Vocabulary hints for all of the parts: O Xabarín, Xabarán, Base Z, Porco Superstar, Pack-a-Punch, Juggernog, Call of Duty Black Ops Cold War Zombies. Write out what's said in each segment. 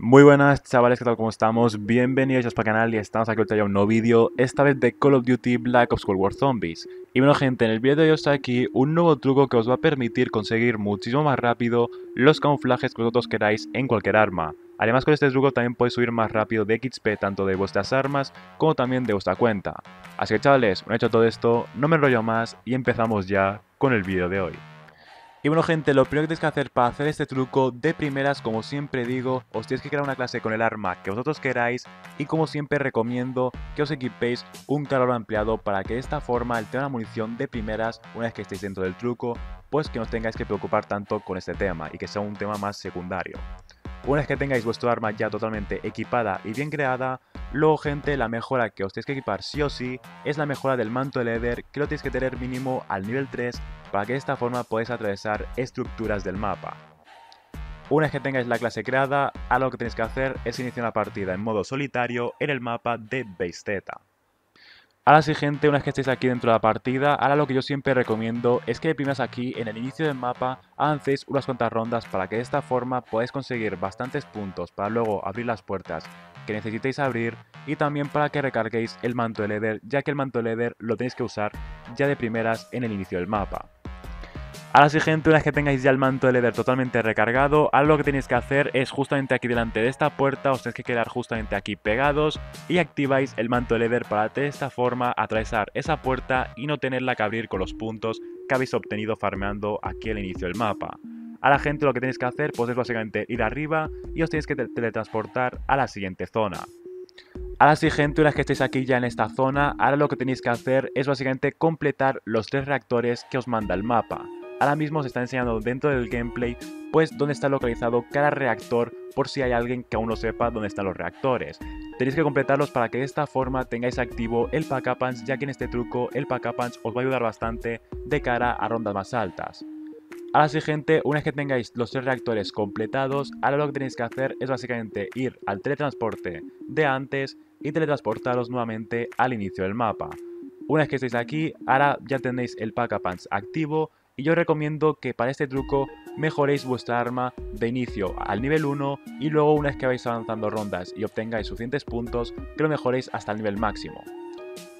Muy buenas chavales, ¿qué tal? ¿Cómo estamos? Bienvenidos a este canal y estamos aquí hoy a un nuevo vídeo, esta vez de Call of Duty Black Ops Cold War Zombies. Y bueno gente, en el vídeo de hoy está aquí un nuevo truco que os va a permitir conseguir muchísimo más rápido los camuflajes que vosotros queráis en cualquier arma. Además con este truco también podéis subir más rápido de XP tanto de vuestras armas como también de vuestra cuenta. Así que chavales, bueno, hecho todo esto, no me enrollo más y empezamos ya con el vídeo de hoy. Y bueno gente, lo primero que tenéis que hacer para hacer este truco de primeras, como siempre digo, os tenéis que crear una clase con el arma que vosotros queráis y como siempre recomiendo que os equipéis un calor ampliado para que de esta forma el tema de la munición de primeras, una vez que estéis dentro del truco, pues que no os tengáis que preocupar tanto con este tema y que sea un tema más secundario. Una vez que tengáis vuestro arma ya totalmente equipada y bien creada, luego gente, la mejora que os tenéis que equipar sí o sí es la mejora del manto de leather, que lo tenéis que tener mínimo al nivel 3 para que de esta forma podáis atravesar estructuras del mapa. Una vez que tengáis la clase creada, ahora lo que tenéis que hacer es iniciar una partida en modo solitario en el mapa de Base Z. Ahora sí gente, una vez que estéis aquí dentro de la partida, ahora lo que yo siempre recomiendo es que de primeras aquí en el inicio del mapa avancéis unas cuantas rondas para que de esta forma podáis conseguir bastantes puntos para luego abrir las puertas que necesitéis abrir y también para que recarguéis el manto de leather, ya que el manto de leather lo tenéis que usar ya de primeras en el inicio del mapa. Ahora sí gente, una vez que tengáis ya el manto de leather totalmente recargado, ahora lo que tenéis que hacer es justamente aquí delante de esta puerta, os tenéis que quedar justamente aquí pegados y activáis el manto de leather para de esta forma atravesar esa puerta y no tenerla que abrir con los puntos que habéis obtenido farmeando aquí al inicio del mapa. Ahora gente, lo que tenéis que hacer pues es básicamente ir arriba y os tenéis que teletransportar a la siguiente zona. Ahora sí gente, una vez que estéis aquí ya en esta zona, ahora lo que tenéis que hacer es básicamente completar los 3 reactores que os manda el mapa. Ahora mismo os está enseñando dentro del gameplay pues dónde está localizado cada reactor por si hay alguien que aún no sepa dónde están los reactores. Tenéis que completarlos para que de esta forma tengáis activo el Pack-a-Punch, ya que en este truco el Pack-a-Punch os va a ayudar bastante de cara a rondas más altas. Ahora sí gente, una vez que tengáis los 3 reactores completados, ahora lo que tenéis que hacer es básicamente ir al teletransporte de antes y teletransportaros nuevamente al inicio del mapa. Una vez que estéis aquí, ahora ya tenéis el Pack-a-Punch activo. Y yo recomiendo que para este truco mejoréis vuestra arma de inicio al nivel 1 y luego una vez que vais avanzando rondas y obtengáis suficientes puntos que lo mejoréis hasta el nivel máximo.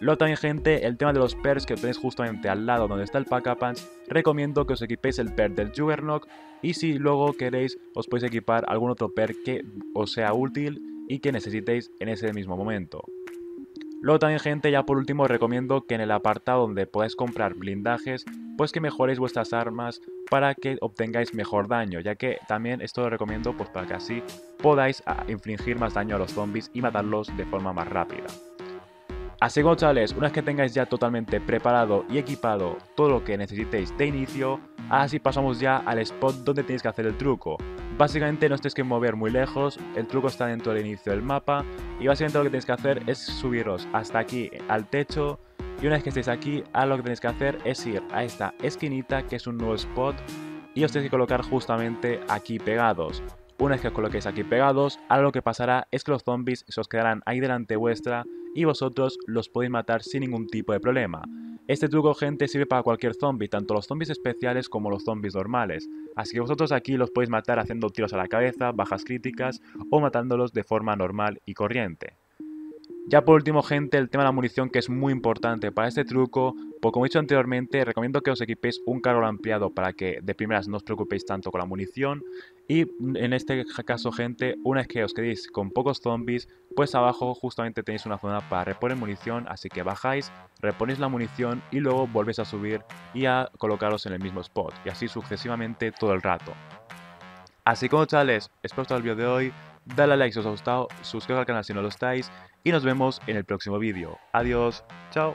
Luego también gente, el tema de los perks que tenéis justamente al lado donde está el Pack-a-Punch, recomiendo que os equipéis el perk del Juggernog y si luego queréis os podéis equipar algún otro perk que os sea útil y que necesitéis en ese mismo momento. Luego también gente, ya por último os recomiendo que en el apartado donde podáis comprar blindajes, pues que mejoréis vuestras armas para que obtengáis mejor daño, ya que también esto lo recomiendo pues para que así podáis infligir más daño a los zombies y matarlos de forma más rápida. Así que chavales, una vez que tengáis ya totalmente preparado y equipado todo lo que necesitéis de inicio, así pasamos ya al spot donde tenéis que hacer el truco. Básicamente no os tenéis que mover muy lejos, el truco está dentro del inicio del mapa y básicamente lo que tenéis que hacer es subiros hasta aquí al techo y una vez que estéis aquí, ahora lo que tenéis que hacer es ir a esta esquinita que es un nuevo spot y os tenéis que colocar justamente aquí pegados. Una vez que os coloquéis aquí pegados, ahora lo que pasará es que los zombies se os quedarán ahí delante vuestra y vosotros los podéis matar sin ningún tipo de problema. Este truco, gente, sirve para cualquier zombie, tanto los zombies especiales como los zombies normales. Así que vosotros aquí los podéis matar haciendo tiros a la cabeza, bajas críticas o matándolos de forma normal y corriente. Ya por último, gente, el tema de la munición que es muy importante para este truco. Pues como he dicho anteriormente, recomiendo que os equipéis un cargador ampliado para que de primeras no os preocupéis tanto con la munición. Y en este caso, gente, una vez que os quedéis con pocos zombies, pues abajo justamente tenéis una zona para reponer munición, así que bajáis, reponéis la munición y luego volvéis a subir y a colocaros en el mismo spot. Y así sucesivamente todo el rato. Así como chavales, espero que os haya gustado el vídeo de hoy. Dale a like si os ha gustado, suscribiros al canal si no lo estáis y nos vemos en el próximo vídeo. Adiós, chao.